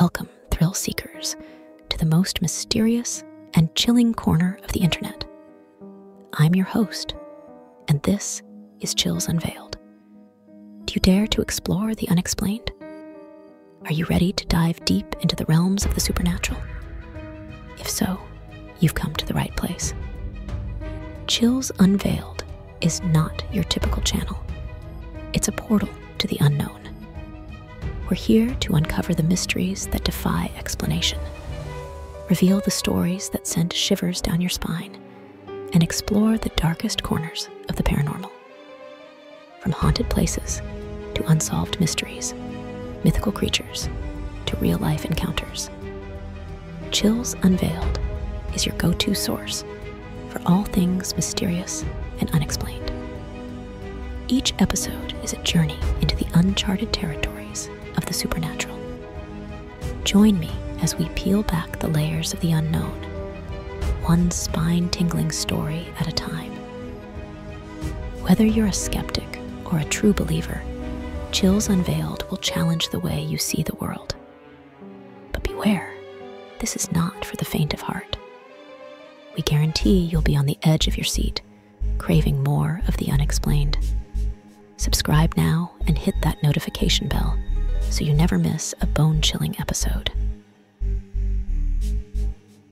Welcome, thrill seekers, to the most mysterious and chilling corner of the internet. I'm your host, and this is Chills Unveiled. Do you dare to explore the unexplained? Are you ready to dive deep into the realms of the supernatural? If so, you've come to the right place. Chills Unveiled is not your typical channel. It's a portal to the unknown. We're here to uncover the mysteries that defy explanation, reveal the stories that send shivers down your spine, and explore the darkest corners of the paranormal. From haunted places to unsolved mysteries, mythical creatures to real-life encounters, Chills Unveiled is your go-to source for all things mysterious and unexplained. Each episode is a journey into the uncharted territories of the supernatural. Join me as we peel back the layers of the unknown, one spine-tingling story at a time. Whether you're a skeptic or a true believer, Chills Unveiled will challenge the way you see the world. But beware, this is not for the faint of heart. We guarantee you'll be on the edge of your seat, craving more of the unexplained. Subscribe now and hit that notification bell so you never miss a bone-chilling episode.